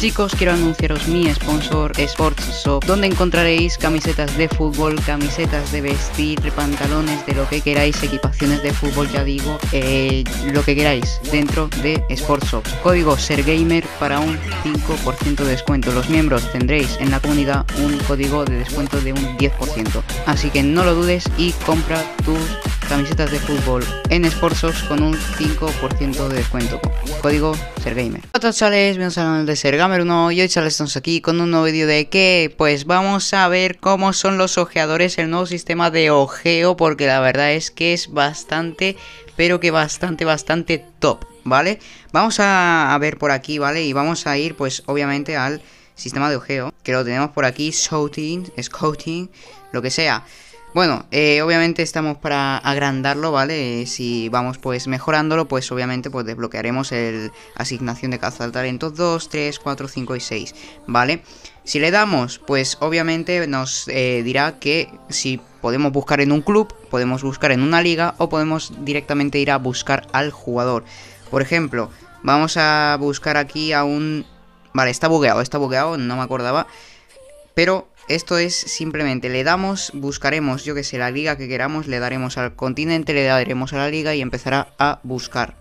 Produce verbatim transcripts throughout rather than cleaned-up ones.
Chicos, quiero anunciaros mi sponsor Sportsshop, donde encontraréis camisetas de fútbol, camisetas de vestir, pantalones, de lo que queráis, equipaciones de fútbol, ya digo, eh, lo que queráis dentro de Sportsshop. Código SERGAMER para un cinco por ciento de descuento. Los miembros tendréis en la comunidad un código de descuento de un diez por ciento. Así que no lo dudes y compra tus camisetas de fútbol en Sportsshop con un cinco por ciento de descuento. Código SERGAMER. Hola chavales, bienvenidos al canal de SERGAMER uno y hoy chavales estamos aquí con un nuevo vídeo de que pues vamos a ver cómo son los ojeadores, el nuevo sistema de ojeo, porque la verdad es que es bastante, pero que bastante, bastante top, ¿vale? Vamos a, a ver por aquí, ¿vale? Y vamos a ir pues obviamente al sistema de ojeo, que lo tenemos por aquí, shooting, scouting, lo que sea. Bueno, eh, obviamente estamos para agrandarlo, ¿vale? Eh, si vamos pues mejorándolo, pues obviamente pues desbloquearemos el asignación de caza al talento dos, tres, cuatro, cinco y seis, ¿vale? Si le damos, pues obviamente nos eh, dirá que si podemos buscar en un club, podemos buscar en una liga o podemos directamente ir a buscar al jugador. Por ejemplo, vamos a buscar aquí a un... Vale, está bugueado, está bugueado, no me acordaba, pero... Esto es simplemente, le damos, buscaremos, yo que sé, la liga que queramos, le daremos al continente, le daremos a la liga y empezará a buscar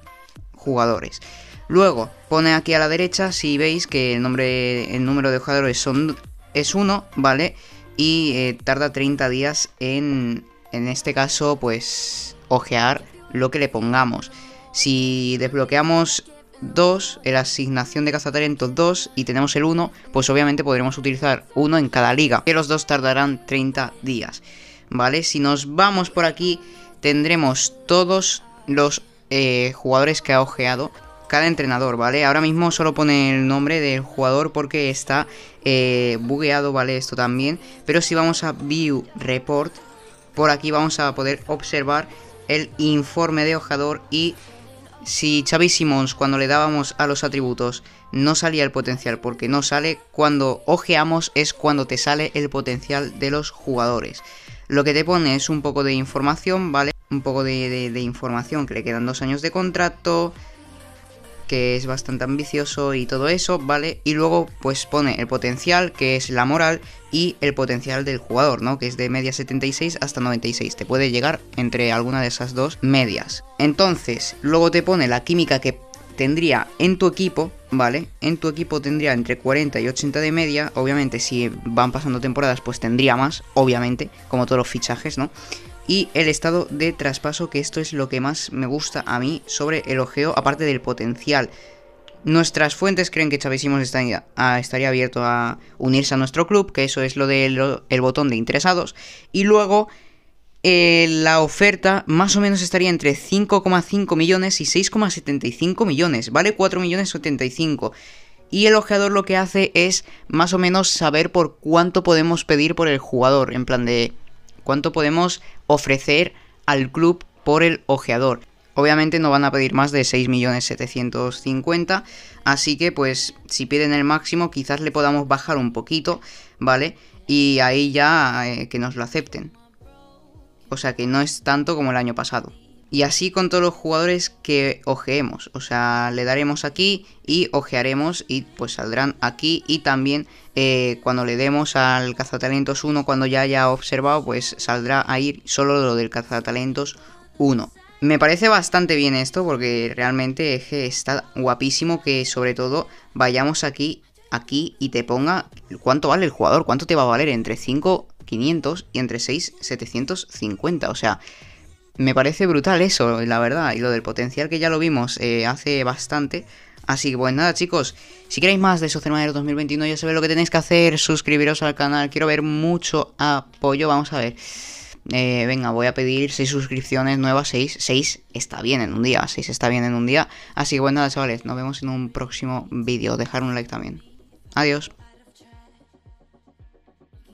jugadores. Luego, pone aquí a la derecha, si veis que el, nombre, el número de jugadores son, es uno, ¿vale? Y eh, tarda treinta días en, en este caso, pues, ojear lo que le pongamos. Si desbloqueamos... dos, la asignación de cazatalentos dos y tenemos el uno, pues obviamente podremos utilizar uno en cada liga, que los dos tardarán treinta días, ¿vale? Si nos vamos por aquí, tendremos todos los eh, jugadores que ha ojeado cada entrenador, ¿vale? Ahora mismo solo pone el nombre del jugador porque está eh, bugueado, ¿vale? Esto también, pero si vamos a View Report, por aquí vamos a poder observar el informe de ojeador y... Si Xavi Simons, cuando le dábamos a los atributos, no salía el potencial, porque no sale, cuando ojeamos es cuando te sale el potencial de los jugadores. Lo que te pone es un poco de información, ¿vale? Un poco de, de, de información, que le quedan dos años de contrato, que es bastante ambicioso y todo eso, ¿vale? Y luego pues pone el potencial, que es la moral, y el potencial del jugador, ¿no? Que es de media setenta y seis hasta noventa y seis, te puede llegar entre alguna de esas dos medias. Entonces, luego te pone la química que tendría en tu equipo, ¿vale? En tu equipo tendría entre cuarenta y ochenta de media, obviamente si van pasando temporadas pues tendría más, obviamente, como todos los fichajes, ¿no? Y el estado de traspaso, que esto es lo que más me gusta a mí sobre el ojeo, aparte del potencial. Nuestras fuentes creen que Xavi Simons estaría, a, estaría abierto a unirse a nuestro club, que eso es lo del el botón de interesados. Y luego eh, la oferta más o menos estaría entre cinco coma cinco millones y seis coma setenta y cinco millones, ¿vale? cuatro millones setenta y cinco. Y el ojeador lo que hace es más o menos saber por cuánto podemos pedir por el jugador, en plan de... cuánto podemos ofrecer al club por el ojeador. Obviamente no van a pedir más de seis millones setecientos cincuenta mil, así que pues si piden el máximo quizás le podamos bajar un poquito, ¿vale? Y ahí ya eh, que nos lo acepten. O sea que no es tanto como el año pasado. Y así con todos los jugadores que ojeemos, o sea, le daremos aquí y ojearemos y pues saldrán aquí. Y también eh, cuando le demos al cazatalentos uno, cuando ya haya observado, pues saldrá ahí solo lo del cazatalentos uno. Me parece bastante bien esto porque realmente es que está guapísimo que sobre todo vayamos aquí, aquí y te ponga cuánto vale el jugador, cuánto te va a valer entre cinco mil quinientos y entre seis mil setecientos cincuenta, o sea... Me parece brutal eso, la verdad, y lo del potencial que ya lo vimos eh, hace bastante. Así que pues nada chicos, si queréis más de SERGAMER uno dos mil veintiuno ya sabéis lo que tenéis que hacer, suscribiros al canal, quiero ver mucho apoyo, vamos a ver. Eh, venga, voy a pedir seis suscripciones nuevas, seis, seis está bien en un día, seis está bien en un día. Así que pues nada chavales, nos vemos en un próximo vídeo, dejar un like también. Adiós.